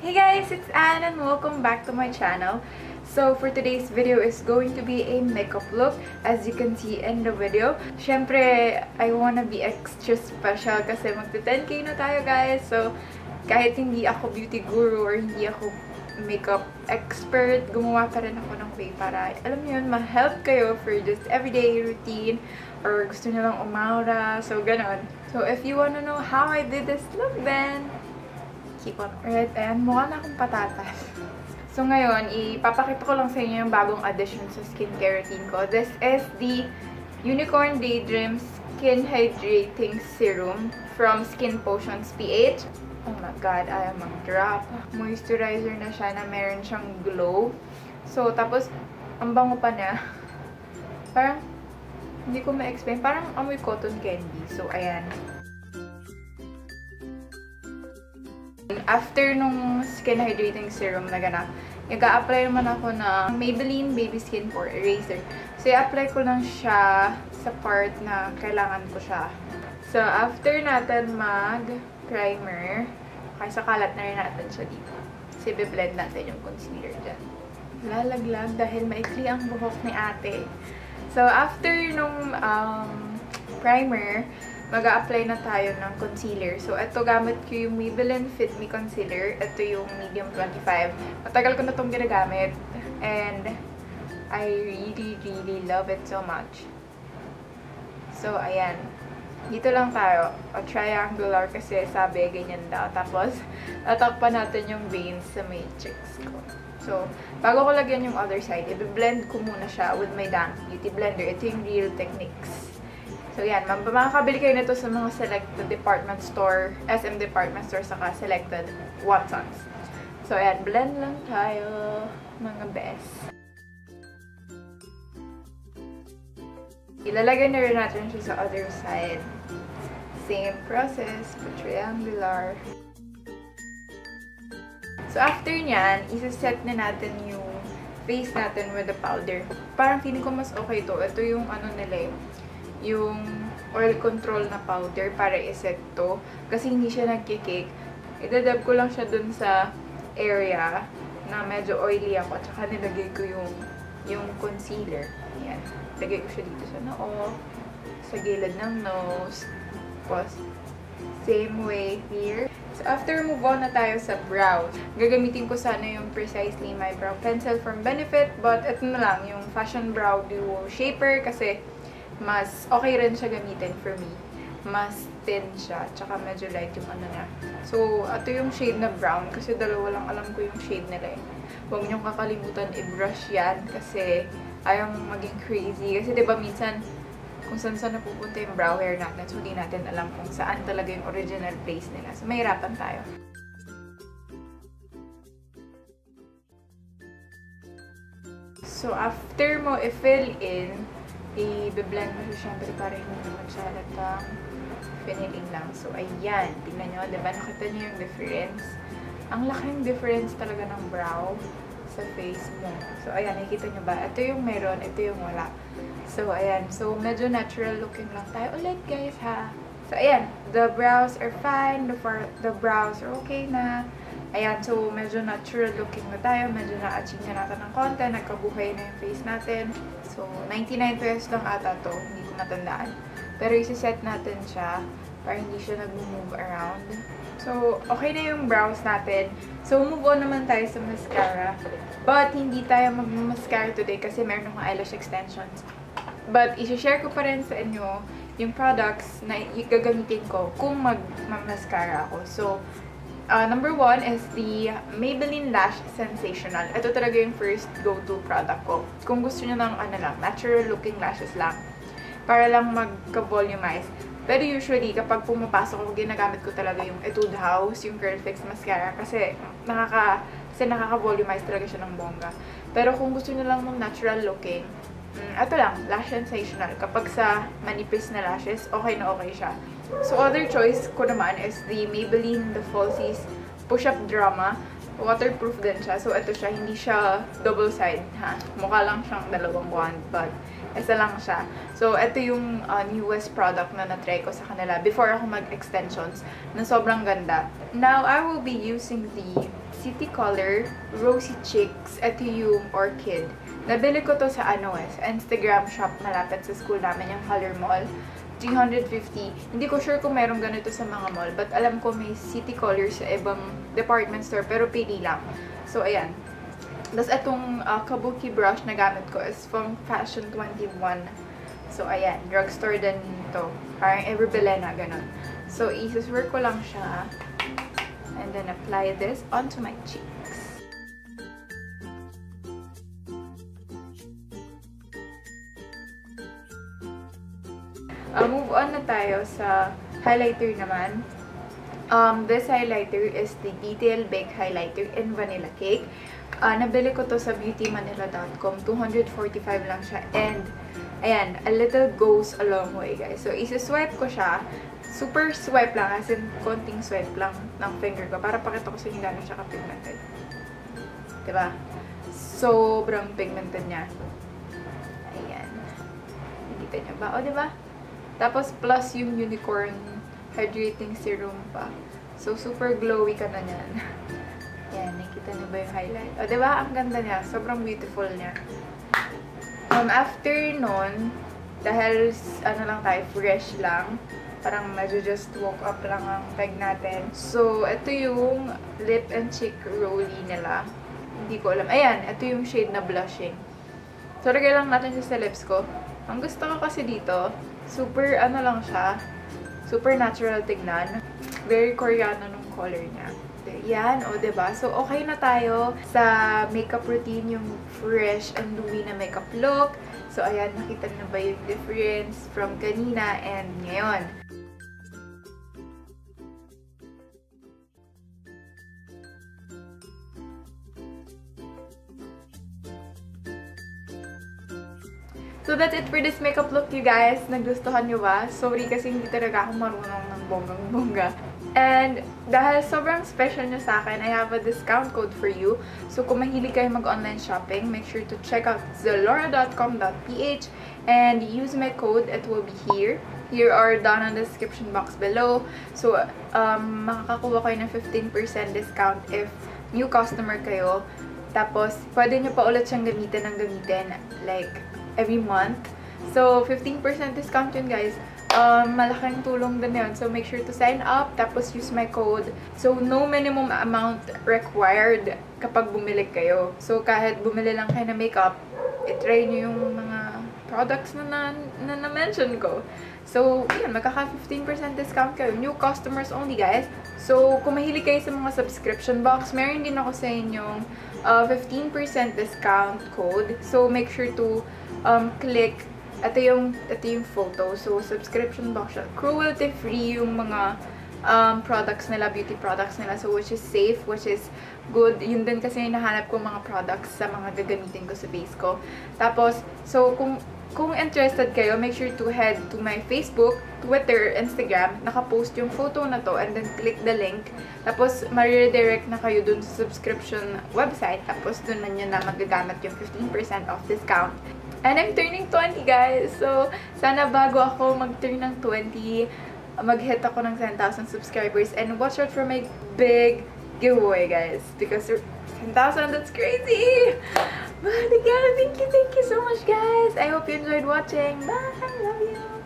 Hey guys, it's Anne and welcome back to my channel. So for today's video is going to be a makeup look as you can see in the video. Syempre, I wanna be extra special kasi magti-10K na tayo guys. So kahit hindi ako beauty guru or hindi ako makeup expert, gumawa pa rin ako ng way para alam niyo yun, ma-help kayo for just everyday routine or gusto niyo lang umaura. So ganon. So if you wanna know how I did this look then keep on. Alright, ayan, mukha na akong patatas. So ngayon, ipapakita ko lang sa inyo yung bagong addition sa skincare routine ko. This is the Unicorn Daydreams Skin Hydrating Serum from Skin Potions PH. Oh my god, I am a drop. Moisturizer na siya na meron siyang glow. So tapos, ang bango pa niya. Parang, hindi ko ma-explain. Parang amoy cotton candy. So ayan. After nung Skin Hydrating Serum na ganap, nag-a-apply naman ako ng Maybelline Baby Skin Pore Eraser. So, i-apply ko lang siya sa part na kailangan ko siya. So, after natin mag-primer, okay, sa kalat na rin natin siya dito. So, i-blend natin yung concealer dyan. Lalaglag dahil maikli ang buhok ni ate. So, after nung primer, mag-a-apply na tayo ng concealer. So, ito gamit ko yung Maybelline Fit Me Concealer. Ito yung medium 25. Matagal ko na itong ginagamit. And I really love it so much. So, ayan. Dito lang tayo. O, triangular kasi sabi, ganyan daw. Tapos, tatakpan natin yung veins sa may cheeks ko. So, bago ko lagyan yung other side, i-blend ko muna siya with my damp beauty blender. Ito yung Real Techniques. So, yan. Makakabili kayo nito sa mga selected department store, SM department store, saka selected Watsons. So, ayan. Blend lang tayo, mga best. Ilalagay na rin natin siya sa other side. Same process, but triangular. So, after nyan, isa-set na natin yung face natin with the powder. Parang feeling ko mas okay to. Ito yung ano nila yung oil control na powder para iset to. Kasi hindi siya nagkikik. Idadab ko lang siya dun sa area na medyo oily ako. Tsaka nilagay ko yung concealer. Ayan. Lagay ko siya dito sa noo. Sa gilid ng nose. Tapos, same way here. So, after move on na tayo sa brow. Gagamitin ko sana yung Precisely My Brow Pencil from Benefit. But, ito na lang. Yung Fashion Brow Duo Shaper. Kasi, mas okay rin siya gamitin for me. Mas thin siya. Tsaka medyo light yung ano na. So, ito yung shade na brown. Kasi dalawa lang alam ko yung shade nila eh. Huwag niyong kakalimutan i-brush yan. Kasi ayaw maging crazy. Kasi diba minsan kung saan napupunta yung brow hair natin. So, di natin alam kung saan talaga yung original place nila. So, mahirapan tayo. So, after mo i-fill in, i-blend mo siya syempre para hindi magsalatang finilling lang. So, ayan. Tingnan nyo, diba? Nakita nyo yung difference. Ang laking difference talaga ng brow sa face mo. So, ayan. Nakikita nyo ba? Ito yung meron, ito yung wala. So, ayan. So, medyo natural looking lang tayo ulit, guys, ha? So, ayan. The brows are fine. The brows are okay na. Ayan. So, medyo natural looking na tayo. Medyo na-achieve na natin ng konti. Nagkabuhay na yung face natin. So, 99 pesos lang ata to. Hindi ko natandaan. Pero, isiset natin siya para hindi siya nag-move around. So, okay na yung brows natin. So, move on naman tayo sa mascara. But, hindi tayo mag-mascara today kasi meron akong eyelash extensions. But, isi-share ko pa rin sa inyo yung products na gagamitin ko kung mag-mascara ako. So, number one is the Maybelline Lash Sensational. Ito talaga yung first go-to product ko. Kung gusto nyo ng ano lang, natural looking lashes lang. Para lang magka-volumize. Pero usually, kapag pumapasok ko, ginagamit ko talaga yung Etude House, yung Curl Fix Mascara. Kasi nakaka-volumize talaga siya ng bongga. Pero kung gusto nyo lang ng natural looking, ito lang, Lash Sensational. Kapag sa manipis na lashes, okay na okay siya. So, other choice ko naman is the Maybelline The Falsies Push-Up Drama. Waterproof din siya. So, ito siya. Hindi siya double-side. Mukha lang siyang dalawang wand. But, Isa lang siya. So, ito yung newest product na na-try ko sa kanila before ako mag-extensions na sobrang ganda. Now, I will be using the City Color Rosy Chicks Etium Orchid. Nabili ko to sa sa Instagram shop malapit sa school namin, yung Color Mall. 350. Hindi ko sure kung meron ganito sa mga mall, but alam ko may City Color sa ibang department store, pero pili lang. So, ayan. Tapos, itong kabuki brush na gamit ko is from Fashion 21. So, ayan. Drugstore din ito. Parang Everbelena, ganun. So, i-swear ko lang siya. And then, apply this onto my cheeks. Move on na tayo sa highlighter naman. This highlighter is the Detail Bake Highlighter in Vanilla Cake. Nabili ko to sa beautymanila.com. 245 lang siya. And, ayan, a little goes a long way, guys. So, isuswipe ko siya. Super swipe lang. As in, konting swipe lang ng finger ko. Para pakita ko sa inyo gano'n siya ka-pigmented. Diba? Sobrang pigmented niya. Ayan. Nakikita niyo ba? O, diba? Tapos, plus yung Unicorn Hydrating Serum pa. So, super glowy ka na niyan. Ayan, nakita niyo ba yung highlight? O, diba? Ang ganda niya. Sobrang beautiful niya. After nun, dahil, ano lang tayo, fresh lang. Parang medyo just woke up lang ang peg natin. So, ito yung lip and cheek rollie nila. Hindi ko alam. Ayan, ito yung shade na blushing. So, lagay lang natin siya sa lips ko. Ang gusto ko kasi dito, super ano lang siya, super natural tignan. Very Koreano nung color niya. Yan, o diba? So, okay na tayo sa makeup routine, yung fresh and dewy na makeup look. So, ayan, nakita na ba yung difference from kanina and ngayon? So, that's it for this makeup look, you guys. Nagustuhan nyo ba? Sorry kasi hindi talaga ako marunong ng bonggang-bongga. And dahil sobrang special nyo sa akin, I have a discount code for you. So, kung mahilig kayo mag-online shopping, make sure to check out zalora.com.ph and use my code. It will be here. Here are down on the description box below. So, makakakuha kayo ng 15% discount if new customer kayo. Tapos, pwede nyo pa ulit siyang gamitin ng gamitin. Like, every month. So, 15% discount yun, guys. Malaking tulong din yun. So, make sure to sign up, tapos use my code. So, no minimum amount required kapag bumili kayo. So, kahit bumili lang kayo na makeup, itry nyo yung mga products na na-mention ko. So, yun, magkaka 15% discount kayo. New customers only, guys. So, kung mahilig kayo sa mga subscription box, meron din ako sa inyong 15% discount code. So, make sure to click. Ito yung photo. So, subscription box siya. Cruelty-free yung mga products nila, beauty products nila. So, which is safe, which is good. Yun din kasi nahanap ko mga products sa mga gagamitin ko sa base ko. Tapos, so, kung interested kayo, make sure to head to my Facebook, Twitter, Instagram. Nakapost yung photo na to and then click the link. Tapos, ma-redirect na kayo dun sa subscription website. Tapos, dun na nyo na magagamit yung 15% off discount. And I'm turning 20, guys! So, sana bago ako mag-turn ng 20, mag-hit ako ng 10,000 subscribers. And watch out for my big giveaway, guys. Because 10,000, that's crazy! But again, thank you so much, guys! I hope you enjoyed watching. Bye! Love you!